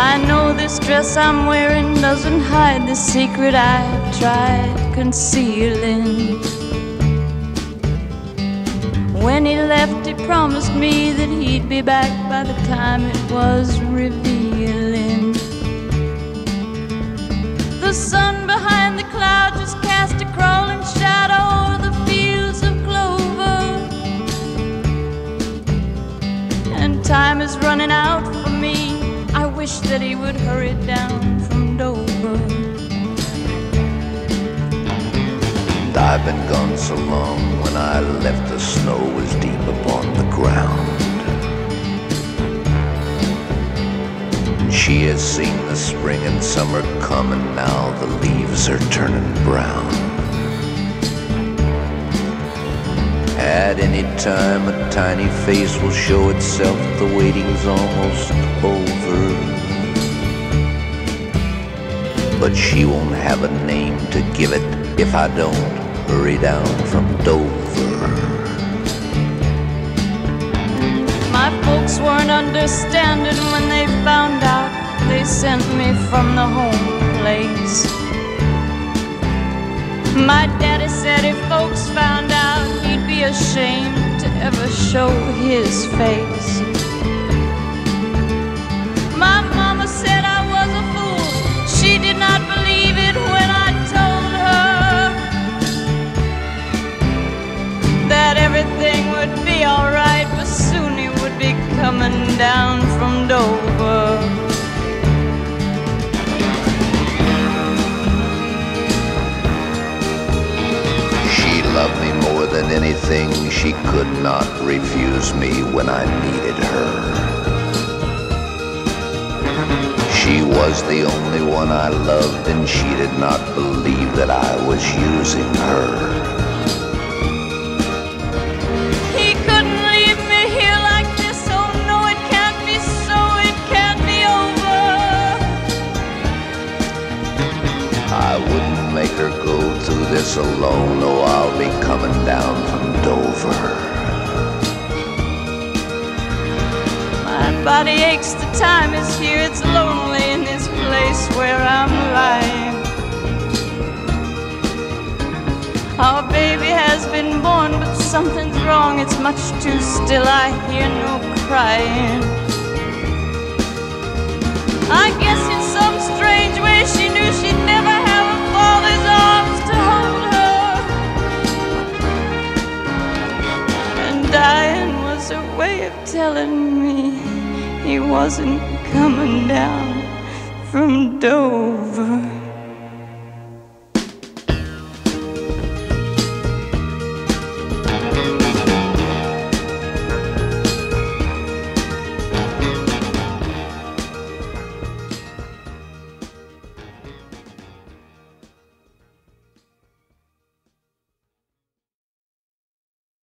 I know this dress I'm wearing doesn't hide the secret I've tried concealing. When he left, he promised me that he'd be back by the time it was revealing. The sun behind the cloud just cast a crawling shadow over the fields of clover, and time is running out for me. I wish that he would hurry down from Dover. And I've been gone so long. When I left, the snow was deep upon the ground. She has seen the spring and summer come, and now the leaves are turning brown. At any time, a tiny face will show itself. The waiting's almost over, but she won't have a name to give it if I don't hurry down from Dover. My folks weren't understanding when they found out. They sent me from the home place. My daddy said if folks found out, he'd be ashamed to ever show his face. My mama said I was a fool. She did not believe it when I told her that everything would be alright, but soon he would be coming down from Dover. Loved me more than anything. She could not refuse me when I needed her. She was the only one I loved, and she did not believe that I was using her. He couldn't leave me here like this. Oh no, it can't be so, it can't be over. I wouldn't make her go through this alone. Oh, I'll be coming down from Dover. My body aches, the time is here. It's lonely in this place where I'm lying. Our baby has been born, but something's wrong. It's much too still, I hear no crying. I guess in some strange way she knew she'd never have a father's arms to hold her, and dying was her way of telling me he wasn't coming down from Dover.